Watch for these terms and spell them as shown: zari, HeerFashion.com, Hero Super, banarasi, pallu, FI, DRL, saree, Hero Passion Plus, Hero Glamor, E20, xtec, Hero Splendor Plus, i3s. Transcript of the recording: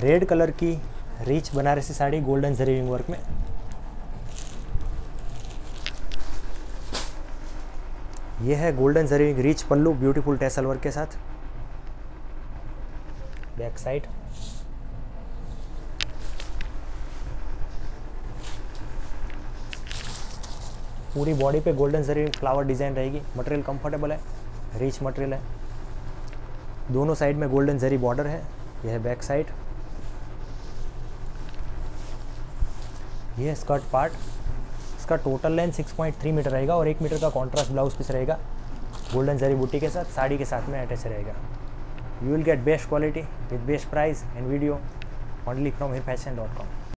Red colour की rich Banarasi sari golden zari weaving work में। यह है golden zari weaving rich pallu beautiful tassel work के साथ। बैक साइड पूरी बॉडी पे golden zari weaving flower design रहेगी। मटेरियल कंफर्टेबल है, रिच मटेरियल है। दोनों साइड में गोल्डन जरी बॉर्डर है। यह है बैक साइड। यह है स्कर्ट पार्ट। इसका टोटल लेंथ 6.3 मीटर रहेगा और 1 मीटर का कॉन्ट्रास्ट ब्लाउज पीस रहेगा गोल्डन जरी बूटी के साथ, साड़ी के साथ में अटैच रहेगा। You will get best quality with best price and video only from heerfashion.com।